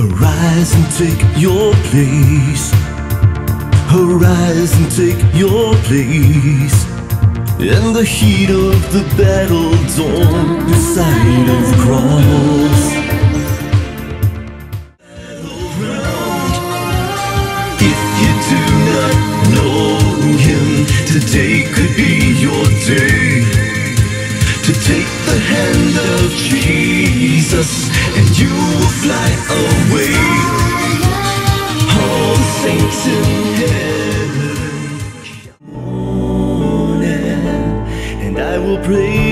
Arise and take your place. Arise and take your place. In the heat of the battle dawn, beside of the cross. If you do not know him, today could be your day to take the hand of Jesus, and you will fly away. All saints in heaven, and I will pray.